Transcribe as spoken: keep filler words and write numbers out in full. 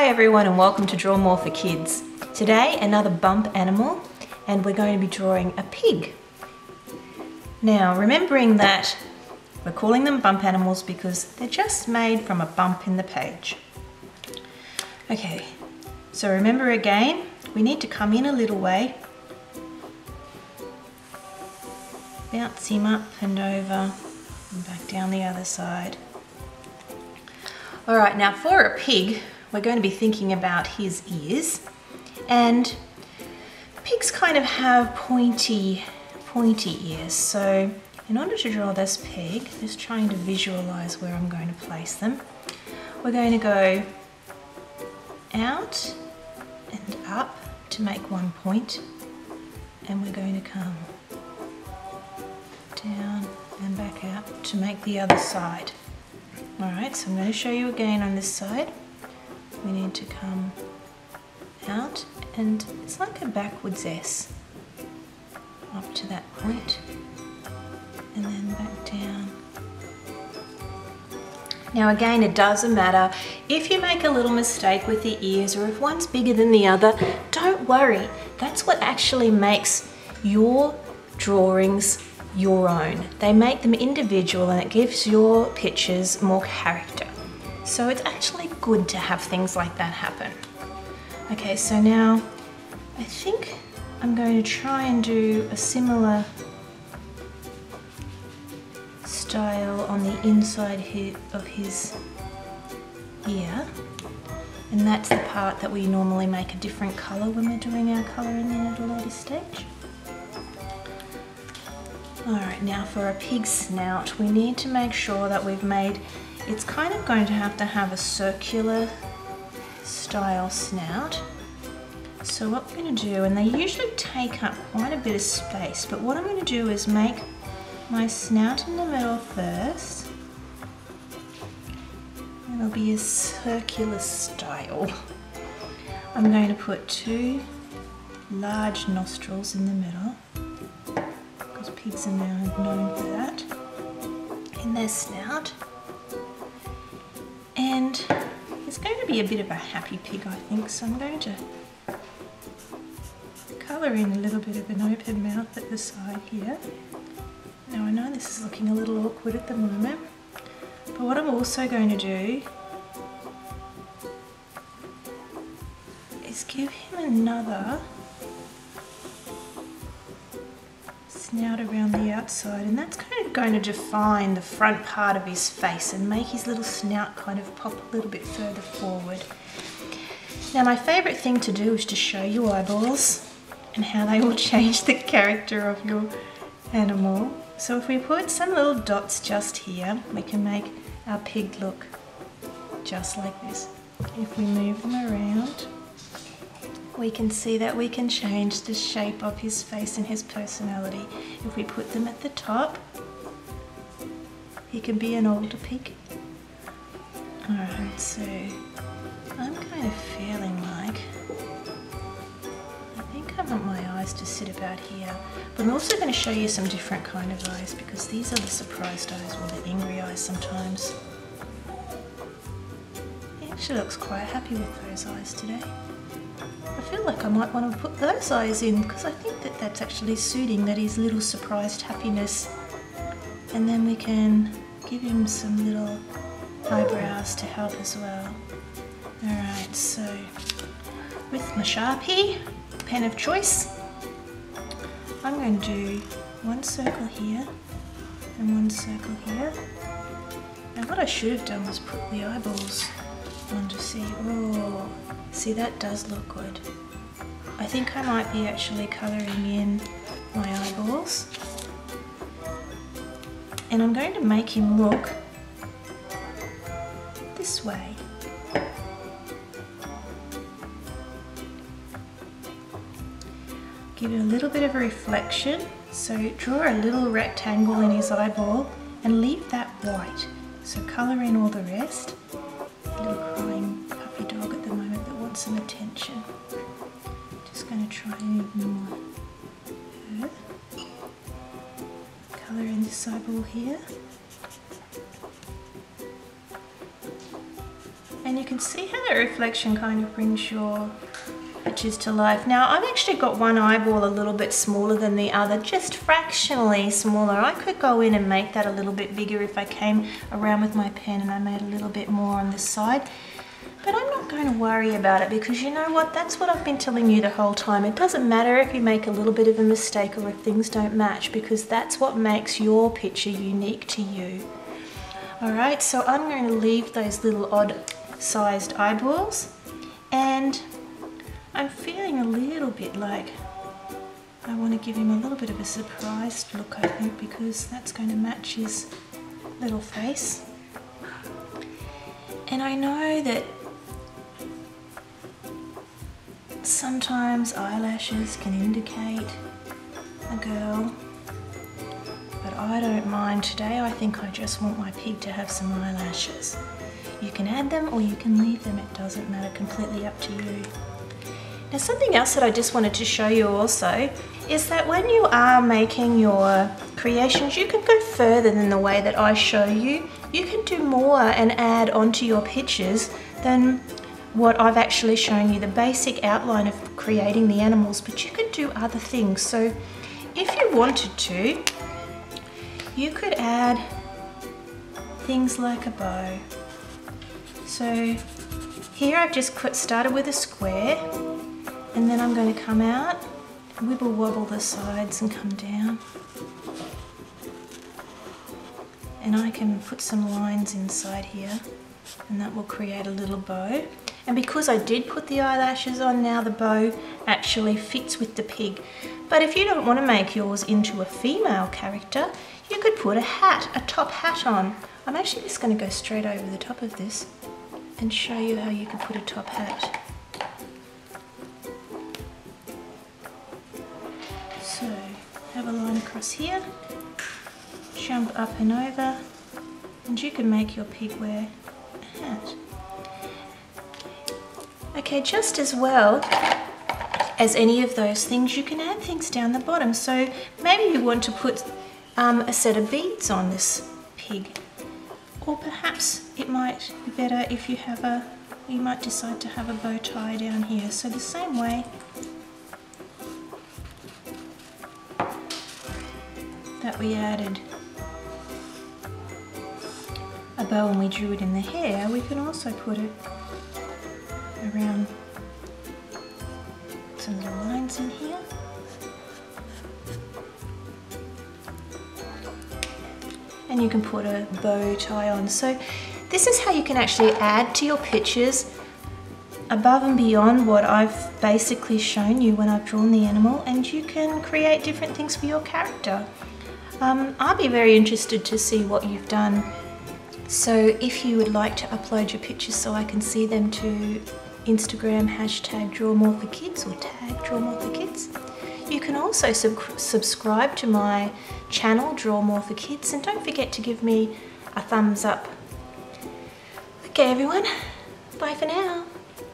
Hi everyone and welcome to Draw More for Kids. Today another bump animal, and we're going to be drawing a pig. Now, remembering that we're calling them bump animals because they're just made from a bump in the page. Okay, so remember again, we need to come in a little way, bounce him up and over and back down the other side. All right, now for a pig, we're going to be thinking about his ears, and pigs kind of have pointy, pointy ears. So in order to draw this pig, just trying to visualize where I'm going to place them, we're going to go out and up to make one point, and we're going to come down and back out to make the other side. All right, so I'm going to show you again on this side. We need to come out, and it's like a backwards S, up to that point, and then back down. Now again, it doesn't matter if you make a little mistake with the ears or if one's bigger than the other, don't worry. That's what actually makes your drawings your own. They make them individual, and it gives your pictures more character. So it's actually good to have things like that happen. Okay, so now I think I'm going to try and do a similar style on the inside of his ear. And that's the part that we normally make a different color when we're doing our coloring in at a later stage. All right, now for a pig's snout, we need to make sure that we've made It's kind of going to have to have a circular style snout. So what we're going to do, and they usually take up quite a bit of space, but what I'm going to do is make my snout in the middle first. It'll be a circular style. I'm going to put two large nostrils in the middle, because pigs are known for that, in their snout. And it's going to be a bit of a happy pig, I think, so I'm going to colour in a little bit of an open mouth at the side here. Now I know this is looking a little awkward at the moment, but what I'm also going to do is give him another snout around the outside, and that's kind of going to define the front part of his face and make his little snout kind of pop a little bit further forward. Now my favourite thing to do is to show you eyeballs and how they will change the character of your animal. So if we put some little dots just here, we can make our pig look just like this. If we move them around, we can see that we can change the shape of his face and his personality. If we put them at the top, he can be an older pig. Alright, so I'm kind of feeling like, I think I want my eyes to sit about here. But I'm also going to show you some different kind of eyes, because these are the surprised eyes, or the angry eyes sometimes. He actually looks quite happy with those eyes today. I feel like I might want to put those eyes in, because I think that that's actually suiting that his little surprised happiness. And then we can give him some little eyebrows to help as well. Alright, so with my Sharpie, pen of choice, I'm going to do one circle here and one circle here. And what I should have done was put the eyeballs on to see, oh, see, that does look good. I think I might be actually colouring in my eyeballs. And I'm going to make him look this way. Give it a little bit of a reflection. So draw a little rectangle in his eyeball and leave that white. So colour in all the rest. Some attention. Just going to try and ignore her. Colour in this eyeball here. and you can see how that reflection kind of brings your pictures to life. Now I've actually got one eyeball a little bit smaller than the other, just fractionally smaller. I could go in and make that a little bit bigger if I came around with my pen and I made a little bit more on this side. But I'm not going to worry about it, because you know what, that's what I've been telling you the whole time. It doesn't matter if you make a little bit of a mistake or if things don't match, because that's what makes your picture unique to you. Alright, so I'm going to leave those little odd-sized eyeballs, and I'm feeling a little bit like I want to give him a little bit of a surprised look, I think, because that's going to match his little face. And I know that sometimes eyelashes can indicate a girl, but I don't mind today. I think I just want my pig to have some eyelashes. You can add them or you can leave them, it doesn't matter, completely up to you. Now something else that I just wanted to show you also is that when you are making your creations, you can go further than the way that I show you. You can do more and add onto your pictures than what I've actually shown you, the basic outline of creating the animals, but you could do other things. So if you wanted to, you could add things like a bow. So here I've just started with a square, and then I'm going to come out, wibble wobble the sides and come down. And I can put some lines inside here, and that will create a little bow. And because I did put the eyelashes on, now the bow actually fits with the pig. But if you don't want to make yours into a female character, you could put a hat, a top hat on. I'm actually just going to go straight over the top of this and show you how you can put a top hat. So, have a line across here, jump up and over, and you can make your pig wear a hat. Okay, just as well as any of those things, you can add things down the bottom. So maybe you want to put um, a set of beads on this pig, or perhaps it might be better if you have a, you might decide to have a bow tie down here. So the same way, that we added a bow and we drew it in the hair, we can also put it around some little lines in here. And you can put a bow tie on. So this is how you can actually add to your pictures above and beyond what I've basically shown you when I've drawn the animal, and you can create different things for your character. Um, I'll be very interested to see what you've done. So if you would like to upload your pictures so I can see them to Instagram, hashtag DrawMoreForKids or tag DrawMoreForKids. You can also sub subscribe to my channel, Draw More for Kids, and don't forget to give me a thumbs up. Okay everyone, bye for now.